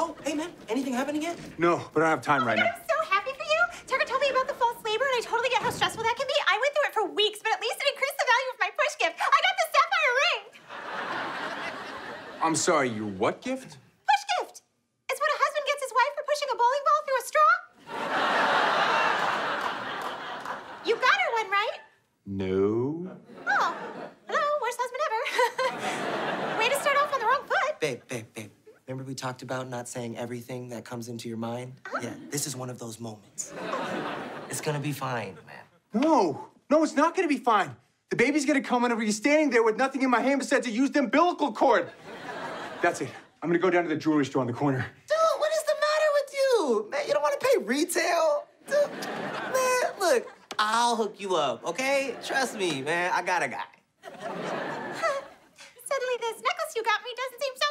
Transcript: Oh, hey, man, anything happening yet? No, but I don't have time right now. I'm so happy for you. Tucker told me about the false labor, and I totally get how stressful that can be. I went through it for weeks, but at least it increased the value of my push gift. I got the sapphire ring. I'm sorry, your what gift? Push gift. It's what a husband gets his wife for pushing a bowling ball through a straw. You got her one, right? No. Oh, hello, worst husband ever. Way to start off on the wrong foot. Babe. Remember we talked about not saying everything that comes into your mind? Uh-huh. Yeah, this is one of those moments. It's gonna be fine, man. No, it's not gonna be fine. The baby's gonna come whenever you're standing there with nothing in my hand besides a used umbilical cord. That's it. I'm gonna go down to the jewelry store on the corner. Dude, what is the matter with you? Man, you don't wanna pay retail? Dude, man, look, I'll hook you up, okay? Trust me, man, I got a guy. Suddenly this necklace you got me doesn't seem so